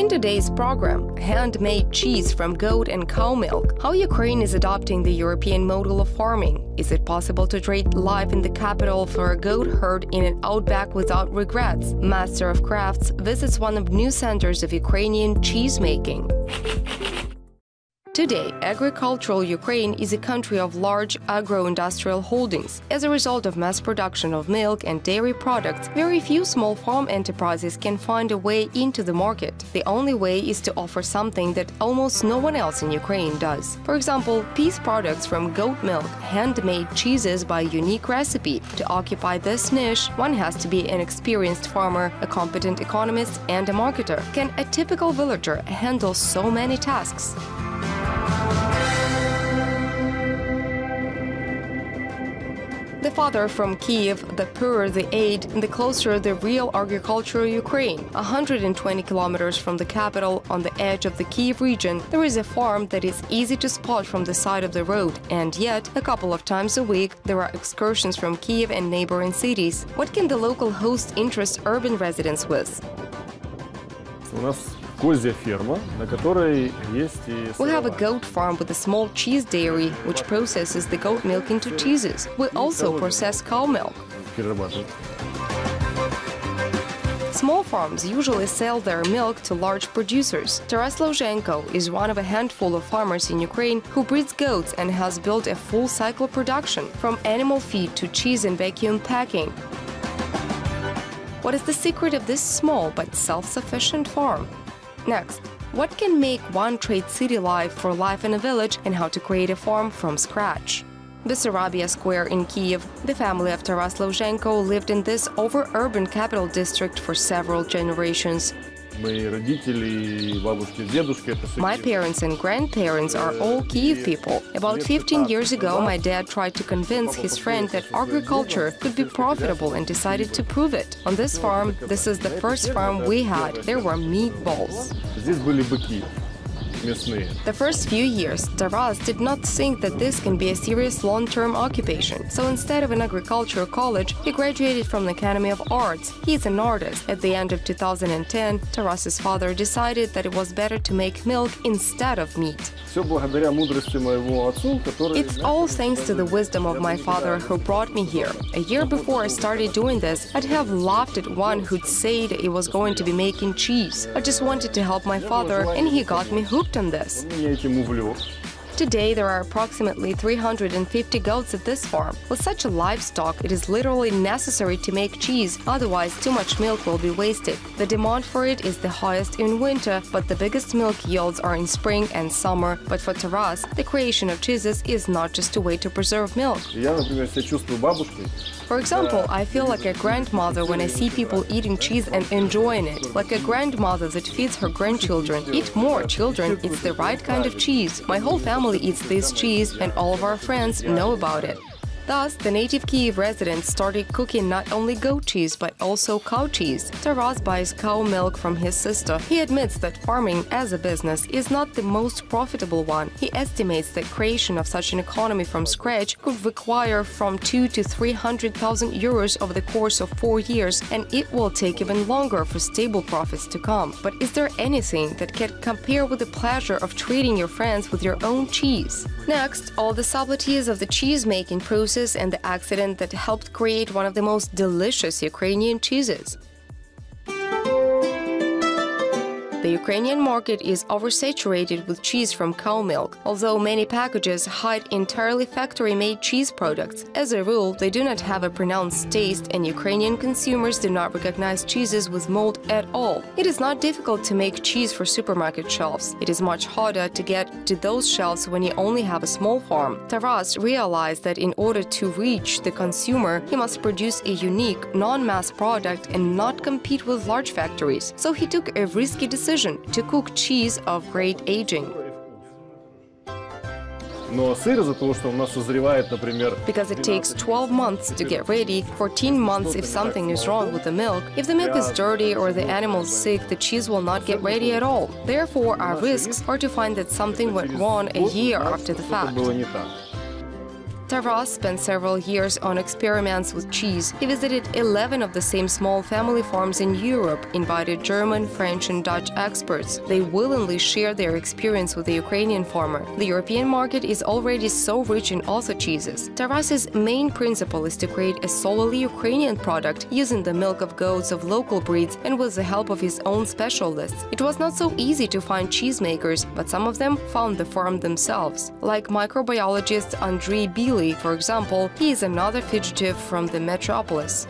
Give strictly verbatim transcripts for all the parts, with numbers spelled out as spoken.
In today's program, handmade cheese from goat and cow milk, how Ukraine is adopting the European model of farming. Is it possible to trade life in the capital for a goat herd in an outback without regrets? Master of Crafts visits one of new centers of Ukrainian cheese making. Today, agricultural Ukraine is a country of large agro-industrial holdings. As a result of mass production of milk and dairy products, very few small farm enterprises can find a way into the market. The only way is to offer something that almost no one else in Ukraine does. For example, peace products from goat milk, handmade cheeses by a unique recipe. To occupy this niche, one has to be an experienced farmer, a competent economist, and a marketer. Can a typical villager handle so many tasks? The farther from Kyiv, the poorer the aid, the closer the real agricultural Ukraine. one hundred twenty kilometers from the capital, on the edge of the Kyiv region, there is a farm that is easy to spot from the side of the road. And yet, a couple of times a week, there are excursions from Kyiv and neighboring cities. What can the local host interest urban residents with? We have a goat farm with a small cheese dairy, which processes the goat milk into cheeses. We also process cow milk. Small farms usually sell their milk to large producers. Taras Lozhenko is one of a handful of farmers in Ukraine who breeds goats and has built a full cycle production, from animal feed to cheese and vacuum packing. What is the secret of this small but self-sufficient farm? Next, what can make one trade city life for life in a village, and how to create a farm from scratch? Besarabia Square in Kyiv. The family of Taras Lozhenko lived in this over-urban capital district for several generations. My parents and grandparents are all Kyiv people. About fifteen years ago, my dad tried to convince his friend that agriculture could be profitable and decided to prove it. On this farm, this is the first farm we had, there were meatballs. The first few years, Taras did not think that this can be a serious long-term occupation. So instead of an agricultural college, he graduated from the Academy of Arts. He is an artist. At the end of two thousand ten, Taras's father decided that it was better to make milk instead of meat. It's all thanks to the wisdom of my father who brought me here. A year before I started doing this, I'd have laughed at one who'd said he was going to be making cheese. I just wanted to help my father, and he got me hooked on this. Today, there are approximately three hundred fifty goats at this farm. With such a livestock, it is literally necessary to make cheese, otherwise too much milk will be wasted. The demand for it is the highest in winter, but the biggest milk yields are in spring and summer. But for Taras, the creation of cheeses is not just a way to preserve milk. For example, I feel like a grandmother when I see people eating cheese and enjoying it. Like a grandmother that feeds her grandchildren. Eat more, children, it's the right kind of cheese. My whole family eats this cheese, and all of our friends know about it. Thus, the native Kyiv residents started cooking not only goat cheese, but also cow cheese. Taras buys cow milk from his sister. He admits that farming as a business is not the most profitable one. He estimates that creation of such an economy from scratch could require from two to three hundred thousand euros over the course of four years, and it will take even longer for stable profits to come. But is there anything that can compare with the pleasure of treating your friends with your own cheese? Next, all the subtleties of the cheese-making process and the accident that helped create one of the most delicious Ukrainian cheeses. The Ukrainian market is oversaturated with cheese from cow milk, although many packages hide entirely factory-made cheese products. As a rule, they do not have a pronounced taste, and Ukrainian consumers do not recognize cheeses with mold at all. It is not difficult to make cheese for supermarket shelves. It is much harder to get to those shelves when you only have a small farm. Taras realized that in order to reach the consumer, he must produce a unique, non-mass product and not compete with large factories. So he took a risky decision to cook cheese of great aging. Because it takes twelve months to get ready, fourteen months if something is wrong with the milk. If the milk is dirty or the animal is sick, the cheese will not get ready at all. Therefore, our risks are to find that something went wrong a year after the fact. Taras spent several years on experiments with cheese. He visited eleven of the same small family farms in Europe, invited German, French and Dutch experts. They willingly shared their experience with the Ukrainian farmer. The European market is already so rich in other cheeses. Taras's main principle is to create a solely Ukrainian product using the milk of goats of local breeds and with the help of his own specialists. It was not so easy to find cheesemakers, but some of them found the farm themselves. Like microbiologist Andrii Bil, for example, he is another fugitive from the metropolis.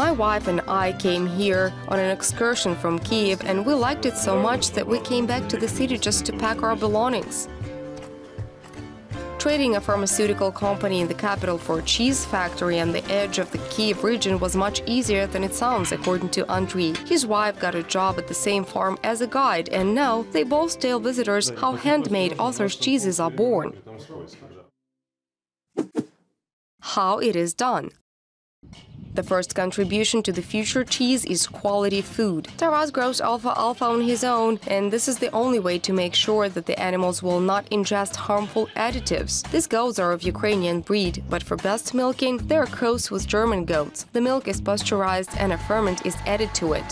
My wife and I came here on an excursion from Kyiv, and we liked it so much that we came back to the city just to pack our belongings. Trading a pharmaceutical company in the capital for a cheese factory on the edge of the Kyiv region was much easier than it sounds, according to Andrii. His wife got a job at the same farm as a guide, and now they both tell visitors how handmade authors' cheeses are born. How it is done. The first contribution to the future cheese is quality food. Taras grows alfalfa on his own, and this is the only way to make sure that the animals will not ingest harmful additives. These goats are of Ukrainian breed, but for best milking, they are crossed with German goats. The milk is pasteurized and a ferment is added to it.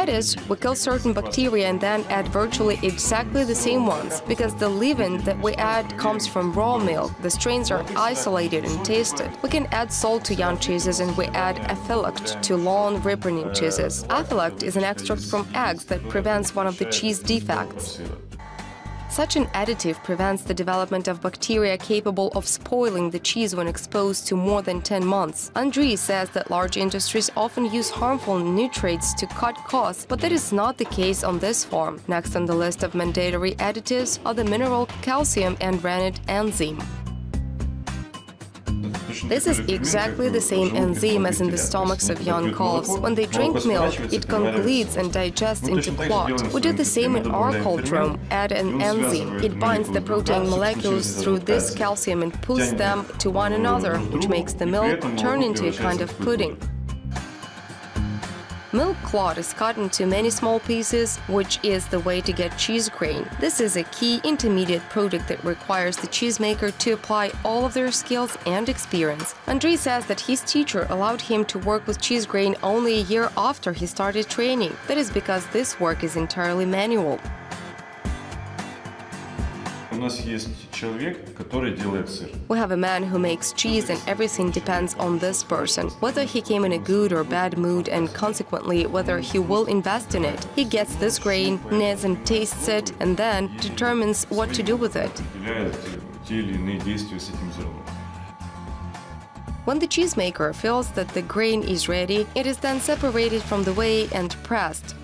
That is, we kill certain bacteria and then add virtually exactly the same ones, because the leaven that we add comes from raw milk. The strains are isolated and tasted. We can add salt to young cheeses, and we add aphylloct to long ripening cheeses. Aphylloct is an extract from eggs that prevents one of the cheese defects. Such an additive prevents the development of bacteria capable of spoiling the cheese when exposed to more than ten months. Andrii says that large industries often use harmful nutrients to cut costs, but that is not the case on this farm. Next on the list of mandatory additives are the mineral calcium and rennet enzyme. This is exactly the same enzyme as in the stomachs of young calves. When they drink milk, it congleates and digests into clot. We do the same in our coldrum, add an enzyme. It binds the protein molecules through this calcium and pulls them to one another, which makes the milk turn into a kind of pudding. Milk clot is cut into many small pieces, which is the way to get cheese grain. This is a key intermediate product that requires the cheesemaker to apply all of their skills and experience. Andrii says that his teacher allowed him to work with cheese grain only a year after he started training. That is because this work is entirely manual. We have a man who makes cheese, and everything depends on this person. Whether he came in a good or bad mood, and consequently whether he will invest in it. He gets this grain, kneads and tastes it, and then determines what to do with it. When the cheesemaker feels that the grain is ready, it is then separated from the whey and pressed.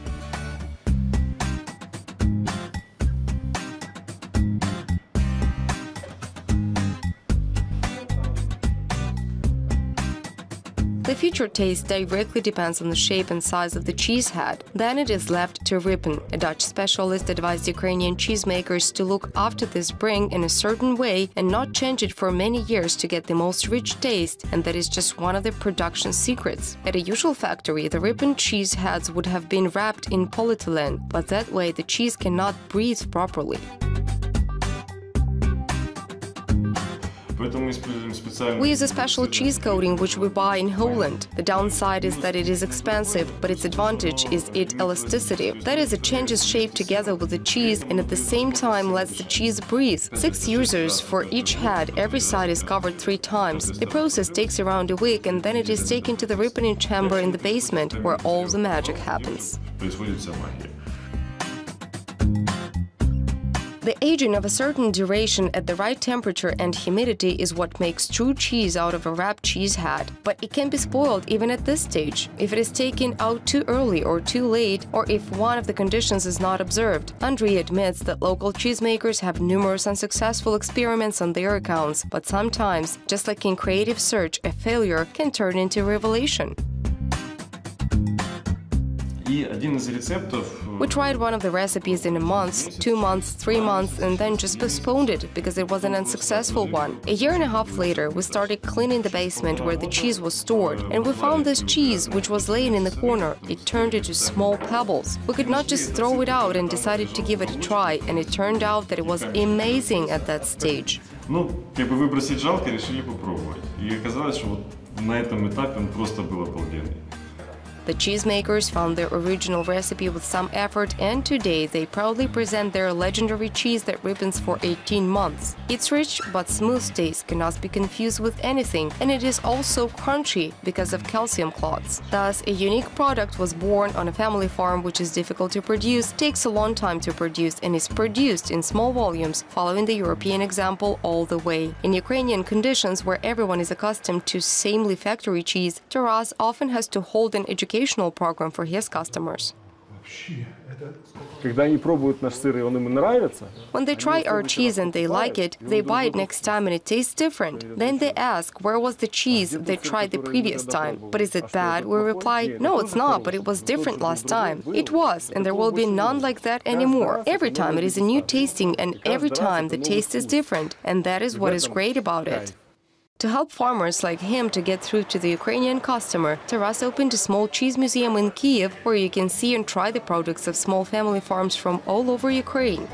The future taste directly depends on the shape and size of the cheese head. Then it is left to ripen. A Dutch specialist advised Ukrainian cheesemakers to look after this spring in a certain way and not change it for many years to get the most rich taste, and that is just one of the production secrets. At a usual factory, the ripened cheese heads would have been wrapped in polyethylene, but that way the cheese cannot breathe properly. We use a special cheese coating which we buy in Holland. The downside is that it is expensive, but its advantage is its elasticity. That is, it changes shape together with the cheese and at the same time lets the cheese breathe. Six users for each head, every side is covered three times. The process takes around a week, and then it is taken to the ripening chamber in the basement, where all the magic happens. The aging of a certain duration at the right temperature and humidity is what makes true cheese out of a wrapped cheese head. But it can be spoiled even at this stage, if it is taken out too early or too late, or if one of the conditions is not observed. Andrii admits that local cheesemakers have numerous unsuccessful experiments on their accounts, but sometimes, just like in creative search, a failure can turn into revelation. We tried one of the recipes in a month, two months, three months, and then just postponed it because it was an unsuccessful one. A year and a half later, we started cleaning the basement where the cheese was stored, and we found this cheese, which was laying in the corner. It turned into small pebbles. We could not just throw it out and decided to give it a try, and it turned out that it was amazing at that stage. Ну, как бы выбросить жалко, решили попробовать. И оказалось, что вот на этом этапе он просто был обалденный. The cheesemakers found their original recipe with some effort, and today they proudly present their legendary cheese that ripens for eighteen months. Its rich but smooth taste cannot be confused with anything, and it is also crunchy because of calcium clots. Thus, a unique product was born on a family farm which is difficult to produce, takes a long time to produce, and is produced in small volumes, following the European example all the way. In Ukrainian conditions, where everyone is accustomed to samely factory cheese, Taras often has to hold an education program for his customers. When they try our cheese and they like it, they buy it next time and it tastes different. Then they ask, where was the cheese they tried the previous time? But is it bad? We reply, no, it's not, but it was different last time. It was, and there will be none like that anymore. Every time it is a new tasting, and every time the taste is different, and that is what is great about it. To help farmers like him to get through to the Ukrainian customer, Taras opened a small cheese museum in Kyiv, where you can see and try the products of small family farms from all over Ukraine.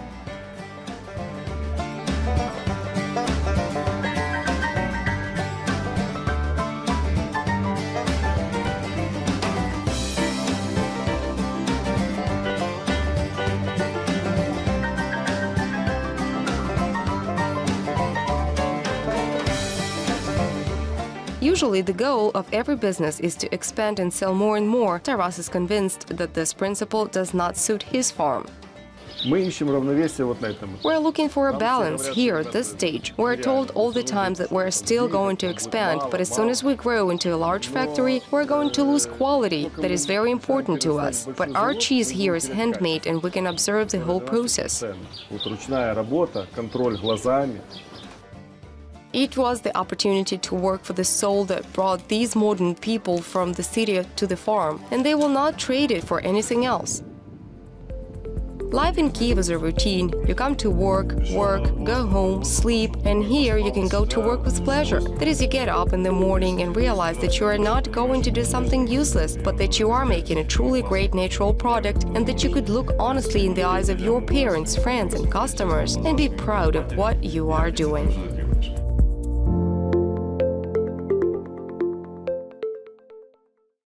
Usually, the goal of every business is to expand and sell more and more. Taras is convinced that this principle does not suit his farm. We're looking for a balance here at this stage. We're told all the time that we're still going to expand, but as soon as we grow into a large factory, we're going to lose quality that is very important to us. But our cheese here is handmade, and we can observe the whole process. It was the opportunity to work for the soul that brought these modern people from the city to the farm, and they will not trade it for anything else. Life in Kyiv is a routine. You come to work, work, go home, sleep, and here you can go to work with pleasure. That is, you get up in the morning and realize that you are not going to do something useless, but that you are making a truly great natural product, and that you could look honestly in the eyes of your parents, friends, and customers, and be proud of what you are doing.